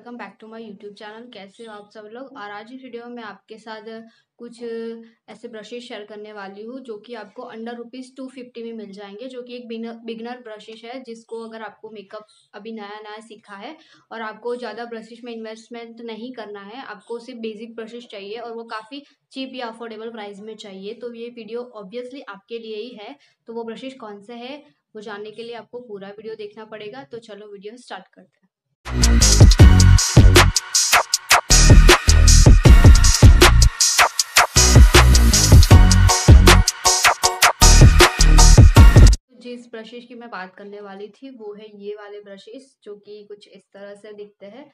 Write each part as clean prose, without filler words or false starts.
Welcome back to my YouTube channel. कैसे हो आप सब लोग। और आज इस वीडियो में मैं आपके साथ कुछ ऐसे ब्रशेस शेयर करने वाली हूँ जो कि आपको अंडर ₹250 में मिल जाएंगे, जो कि एक बिगनर ब्रशेस है, जिसको अगर आपको मेकअप अभी नया नया सीखा है और आपको ज़्यादा ब्रशेस में इन्वेस्टमेंट नहीं करना है, आपको सिर्फ बेसिक ब्रशेस चाहिए और वो काफ़ी चीप या अफोर्डेबल प्राइस में चाहिए, तो ये वीडियो ऑब्वियसली आपके लिए ही है। तो वो ब्रशेस कौन से है वो जानने के लिए आपको पूरा वीडियो देखना पड़ेगा। तो चलो वीडियो स्टार्ट करते हैं। जिस ब्रशेस की मैं बात करने वाली थी वो है ये वाले ब्रशेस, जो कि कुछ इस तरह से दिखते हैं।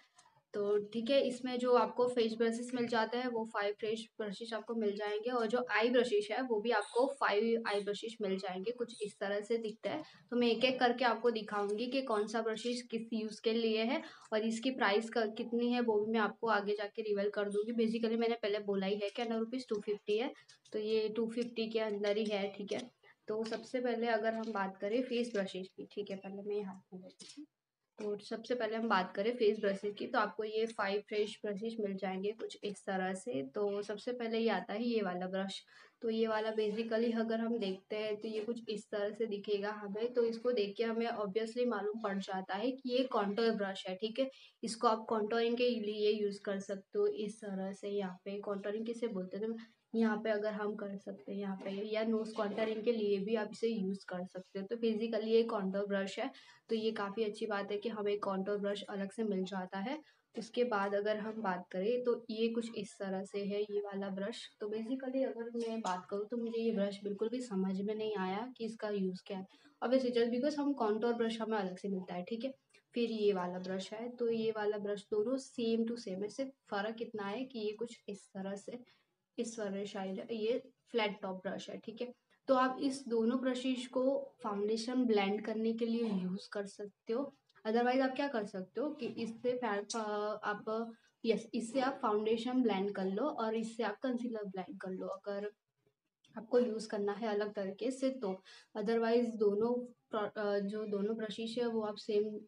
तो ठीक है, इसमें जो आपको फेस ब्रशेस मिल जाते हैं वो 5 फेस ब्रशेस आपको मिल जाएंगे और जो आई ब्रशेस है वो भी आपको 5 आई ब्रशेस मिल जाएंगे, कुछ इस तरह से दिखता है। तो मैं एक एक करके आपको दिखाऊंगी कि कौन सा ब्रशेस किस यूज़ के लिए है और इसकी प्राइस कितनी है वो भी मैं आपको आगे जाके रिवील कर दूँगी। बेसिकली मैंने पहले बोला ही है कि अंडर ₹250 है, तो ये 250 के अंदर ही है। ठीक है, तो सबसे पहले अगर हम बात करें फेस ब्रशेस की, ठीक है, पहले मैं यहाँ पर देती हूँ। तो सबसे पहले हम बात करें फेस ब्रशेस की, तो आपको ये 5 फ्रेश ब्रशेस मिल जाएंगे कुछ इस तरह से। तो सबसे पहले ये आता है ये वाला ब्रश। तो ये वाला बेसिकली अगर हम देखते हैं तो ये कुछ इस तरह से दिखेगा हमें, तो इसको देख के हमें ऑब्वियसली मालूम पड़ जाता है कि ये कॉन्टोर ब्रश है। ठीक है, इसको आप कॉन्टोरिंग के लिए यूज़ कर सकते हो इस तरह से। यहाँ पे कॉन्टोरिंग किसे बोलते हैं, तो यहाँ पे अगर हम कर सकते हैं यहाँ पे, या नोज़ कॉन्टोरिंग के लिए भी आप इसे यूज़ कर सकते हो। तो बेसिकली ये कॉन्टोर ब्रश है, तो ये काफ़ी अच्छी बात है कि हमें कॉन्टोर ब्रश अलग से मिल जाता है। उसके बाद अगर हम बात करें तो ये कुछ इस तरह से है ये वाला ब्रश। तो बेसिकली अगर मैं बात करूँ तो मुझे ये ब्रश बिल्कुल भी समझ में नहीं आया कि इसका यूज़ क्या है। ऑब्वियसली जस्ट बिकॉज हम कॉन्टोर ब्रश हमें अलग से मिलता है। ठीक है, फिर ये वाला ब्रश है, तो ये वाला ब्रश दोनों सेम टू सेम है, सिर्फ फ़र्क इतना है कि ये कुछ इस तरह से, इस तरह शायद ये फ्लैट टॉप ब्रश है। ठीक है, तो आप इस दोनों ब्रशेस को फाउंडेशन ब्लेंड करने के लिए यूज़ कर सकते हो। अदरवाइज आप क्या कर सकते हो कि इससे आप इससे आप फाउंडेशन ब्लेंड कर लो और इससे आप कंसीलर ब्लेंड कर लो, अगर आपको यूज़ करना है अलग तरीके से। तो अदरवाइज दोनों ब्रशेस है वो आप सेम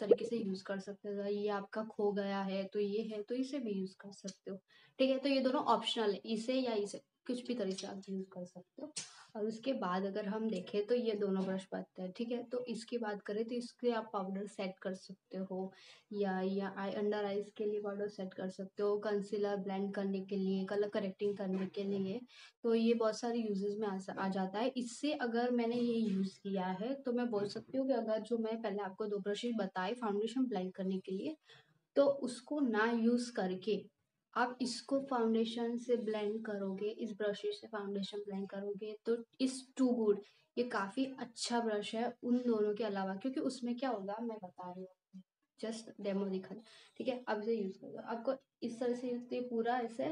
तरीके से यूज़ कर सकते हो। ये आपका खो गया है तो ये है, तो इसे भी यूज़ कर सकते हो। ठीक है, तो ये दोनों ऑप्शनल है, इसे या इसे, कुछ भी तरीके से आप यूज़ कर सकते हो। और उसके बाद अगर हम देखें तो ये दोनों ब्रश बनते हैं। ठीक है, तो इसकी बात करें तो इसके आप पाउडर सेट कर सकते हो, या आई अंडर आइज के लिए पाउडर सेट कर सकते हो, कंसीलर ब्लेंड करने के लिए, कलर करेक्टिंग करने के लिए। तो ये बहुत सारे यूजेस में आ जाता है। इससे अगर मैंने ये यूज़ किया है तो मैं बोल सकती हूँ कि अगर जो मैं पहले आपको 2 ब्रशेस बताए फाउंडेशन ब्लेंड करने के लिए, तो उसको ना यूज़ करके आप इसको फाउंडेशन से ब्लेंड करोगे, इस ब्रशेस से फाउंडेशन ब्लेंड करोगे, तो इस टू गुड, ये काफ़ी अच्छा ब्रश है उन दोनों के अलावा। क्योंकि उसमें क्या होगा मैं बता रही हूँ, जस्ट डेमो दिखाना। ठीक है, अब इसे यूज़ करो, आपको इस तरह से ये पूरा ऐसे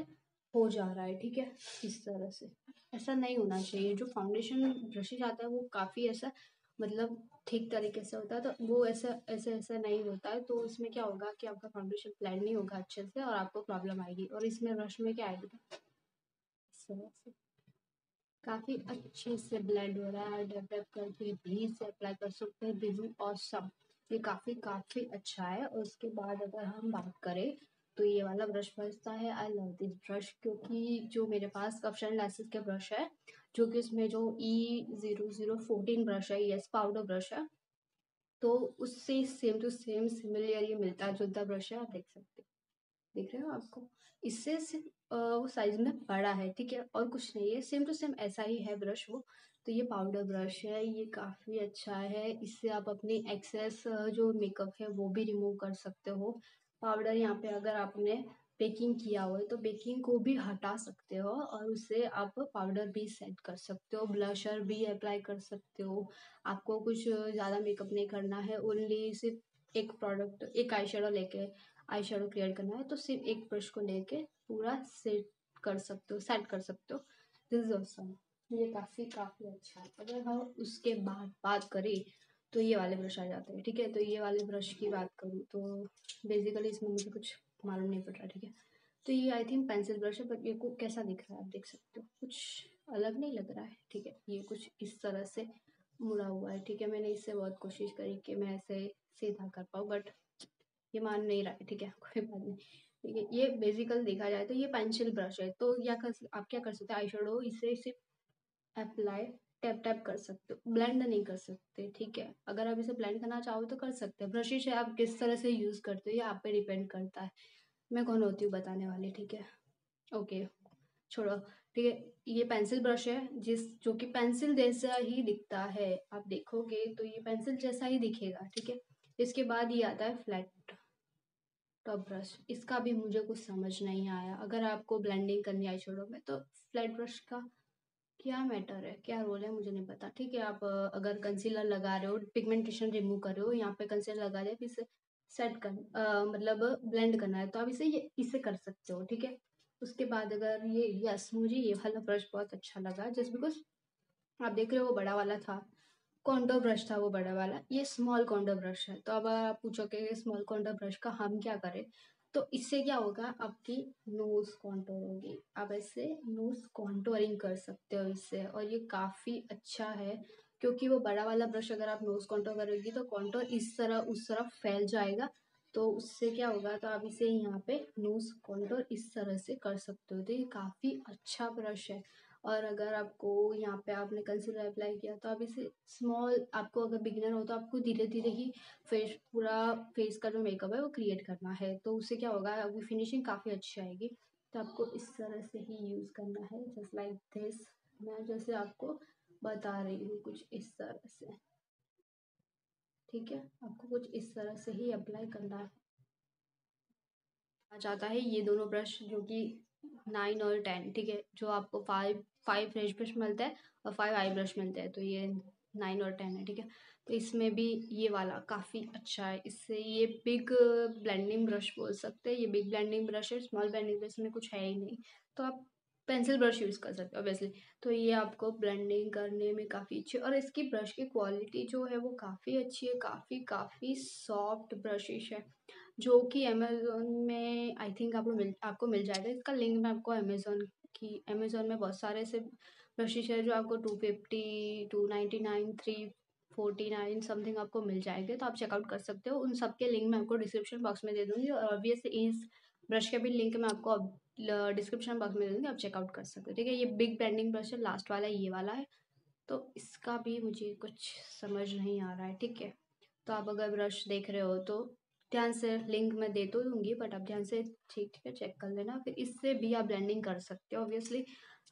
हो जा रहा है। ठीक है, इस तरह से ऐसा नहीं होना चाहिए। जो फाउंडेशन ब्रशेस आता है वो काफ़ी ऐसा, मतलब ठीक तरीके से होता है, तो वो ऐसा ऐसे ऐसा नहीं होता है। तो उसमें क्या होगा कि आपका फाउंडेशन ब्लेंड नहीं होगा अच्छे से और आपको प्रॉब्लम आएगी। और इसमें ब्रश में क्या आएगा, काफ़ी अच्छे से ब्लेंड हो रहा है। डेवलप करके ब्लीच से अप्लाई कर सकते हैं, ब्लीचिंग ऑसम, ये काफ़ी अच्छा है। और उसके बाद अगर हम बात करें तो ये वाला ब्रश बचता है। आई लव दिस ब्रश, क्योंकि जो मेरे पास कप्शन लाइसेंस के ब्रश है, जो कि उसमें जो E0014 ब्रश है, यस पाउडर ब्रश है, तो उससे सेम टू सेम सिमिलर ये मिलता जुलता ब्रश है। आप देख सकते हो, देख रहे हो, आपको इससे वो साइज में बड़ा है। ठीक है, और कुछ नहीं है, सेम टू सेम ऐसा ही है ब्रश वो। तो ये पाउडर ब्रश है, ये काफ़ी अच्छा है। इससे आप अपनी एक्सेस जो मेकअप है वो भी रिमूव कर सकते हो। पाउडर यहाँ पे अगर आपने बेकिंग किया हो तो बेकिंग को भी हटा सकते हो और उससे आप पाउडर भी सेट कर सकते हो, ब्लशर भी अप्लाई कर सकते हो। आपको कुछ ज़्यादा मेकअप नहीं करना है, ओनली सिर्फ एक प्रोडक्ट, एक आई शेडो लेके आई शेडो क्रिएट करना है, तो सिर्फ एक ब्रश को लेके पूरा सेट कर सकते हो। दिस इज ऑसम, ये काफ़ी अच्छा है। अगर हम उसके बाद बात करें तो ये वाले ब्रश आ जाते हैं। ठीक है, तो ये वाले ब्रश की बात करूँ तो बेसिकली इसमें मुझे कुछ मालूम नहीं पड़ रहा। ठीक है, तो ये आई थिंक पेंसिल ब्रश है, बट ये को कैसा दिख रहा है आप देख सकते हो, कुछ अलग नहीं लग रहा है। ठीक है, ये कुछ इस तरह से मुड़ा हुआ है। ठीक है, मैंने इससे बहुत कोशिश करी कि मैं ऐसे सीधा कर पाऊँ, बट ये मान नहीं रहा है, ठीक है कोई बात नहीं। ठीक है, ये बेसिकल देखा जाए तो ये पेंसिल ब्रश है, तो या आप क्या कर सकते हो, आई शेडो इसे सिर्फ अप्लाई टैप टैप कर सकते हो, ब्लेंड नहीं कर सकते। ठीक है, अगर आप इसे ब्लेंड करना चाहो तो कर सकते हो। ब्रशेज है आप किस तरह से यूज़ करते हो ये आप पे डिपेंड करता है, मैं कौन होती हूँ बताने वाली। ठीक है ओके छोड़ो। ठीक है, ये पेंसिल ब्रश है जो कि पेंसिल जैसा ही दिखता है, आप देखोगे तो ये पेंसिल जैसा ही दिखेगा। ठीक है, इसके बाद ये आता है फ्लैट टॉप ब्रश, इसका भी मुझे कुछ समझ नहीं आया। अगर आपको ब्लेंडिंग करनी आई शेडो में तो फ्लैट ब्रश का क्या मैटर है, क्या रोल है, मुझे नहीं पता। ठीक है, आप अगर कंसीलर लगा रहे हो, पिगमेंटेशन रिमूव कर रहे हो, यहाँ पे कंसीलर लगा रहे फिर इसे सेट कर मतलब ब्लेंड करना है तो आप इसे कर सकते हो। ठीक है, उसके बाद अगर ये यस मुझे ये वाला ब्रश बहुत अच्छा लगा, जस्ट बिकॉज आप देख रहे हो वो बड़ा वाला था, कॉन्टो ब्रश था वो बड़ा वाला, ये स्मॉल कॉन्टो ब्रश है। तो अब आप पूछोगे स्मॉल कॉन्टो ब्रश का हम क्या करें, तो इससे क्या होगा, आपकी नोज कॉन्टोर होगी, आप ऐसे नोज कॉन्टोरिंग कर सकते हो इससे, और ये काफ़ी अच्छा है क्योंकि वो बड़ा वाला ब्रश अगर आप नोज कॉन्टोर करोगी तो कॉन्टोर इस तरह उस तरफ फैल जाएगा, तो उससे क्या होगा, तो आप इसे यहाँ पे नोज कॉन्टोर इस तरह से कर सकते हो। तो ये काफ़ी अच्छा ब्रश है, और अगर आपको यहाँ पे आपने कंसीलर अप्लाई किया तो आप इसे स्मॉल, आपको अगर बिगिनर हो तो आपको धीरे धीरे ही फेस पूरा फेस का जो मेकअप है वो क्रिएट करना है, तो उससे क्या होगा आपकी फिनिशिंग काफ़ी अच्छी आएगी। तो आपको इस तरह से ही यूज़ करना है, जस्ट लाइक दिस, मैं जैसे आपको बता रही हूँ कुछ इस तरह से। ठीक है, आपको कुछ इस तरह से ही अप्लाई करना है। आ जाता है ये दोनों ब्रश जो कि 9 और 10, ठीक है, जो आपको 5 फेस ब्रश मिलता है और 5 आई ब्रश मिलता है, तो ये 9 और 10 है। ठीक है, तो इसमें भी ये वाला काफ़ी अच्छा है, इससे ये बिग ब्लेंडिंग ब्रश बोल सकते हैं, ये बिग ब्लेंडिंग ब्रश है, स्मॉल ब्लेंडिंग ब्रश में कुछ है ही नहीं, तो आप पेंसिल ब्रश यूज़ कर सकते हो ऑब्वियसली। तो ये आपको ब्लेंडिंग करने में काफ़ी अच्छी, और इसकी ब्रश की क्वालिटी जो है वो काफ़ी अच्छी है, काफ़ी सॉफ्ट ब्रशेस है, जो कि अमेज़ोन में आई थिंक आपको मिल जाएगा। इसका लिंक मैं आपको अमेज़ोन में बहुत सारे से ब्रशेस है जो आपको 250, 299, 349 समथिंग आपको मिल जाएंगे, तो आप चेकआउट कर सकते हो। उन सब के लिंक मैं आपको डिस्क्रिप्शन बॉक्स में दे दूँगी, और ऑब्वियसली इस ब्रश के भी लिंक मैं आपको डिस्क्रिप्शन बॉक्स में दे दूँगी, आप चेकआउट कर सकते हो। ठीक है, ये बिग ब्लेंडिंग ब्रश है, लास्ट वाला ये वाला है, तो इसका भी मुझे कुछ समझ नहीं आ रहा है। ठीक है, तो आप अगर ब्रश देख रहे हो तो ध्यान से, लिंक मैं दे तो दूँगी बट आप ध्यान से ठीक है चेक कर लेना, फिर इससे भी आप ब्लेंडिंग कर सकते हो। ऑब्वियसली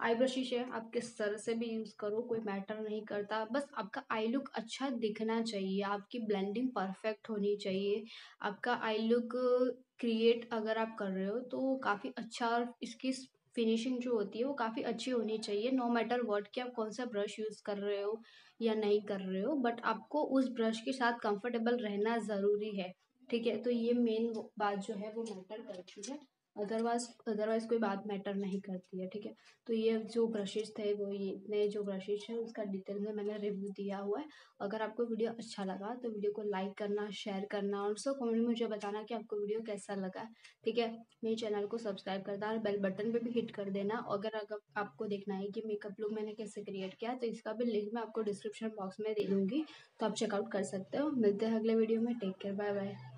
आई ब्रशेस है, आप किस तरह से भी यूज़ करो कोई मैटर नहीं करता, बस आपका आई लुक अच्छा दिखना चाहिए, आपकी ब्लेंडिंग परफेक्ट होनी चाहिए, आपका आई लुक क्रिएट अगर आप कर रहे हो तो काफ़ी अच्छा, और इसकी फिनिशिंग जो होती है वो काफ़ी अच्छी होनी चाहिए, नो मैटर व्हाट कि आप कौन सा ब्रश यूज़ कर रहे हो या नहीं कर रहे हो, बट आपको उस ब्रश के साथ कंफर्टेबल रहना ज़रूरी है। ठीक है, तो ये मेन बात जो है वो मैटर करती है, अदरवाइज कोई बात मैटर नहीं करती है। ठीक है, तो ये जो ब्रशेस थे वो ये इतने जो ब्रशेस हैं उसका डिटेल में मैंने रिव्यू दिया हुआ है। अगर आपको वीडियो अच्छा लगा तो वीडियो को लाइक करना, शेयर करना, और सब कमेंट में मुझे बताना कि आपको वीडियो कैसा लगा। ठीक है, मेरे चैनल को सब्सक्राइब करना और बेल बटन पर भी हिट कर देना। अगर आपको देखना है कि मेकअप लुक मैंने कैसे क्रिएट किया तो इसका भी लिंक मैं आपको डिस्क्रिप्शन बॉक्स में दे दूँगी, तो आप चेकआउट कर सकते हो। मिलते हैं अगले वीडियो में, टेक केयर, बाय बाय।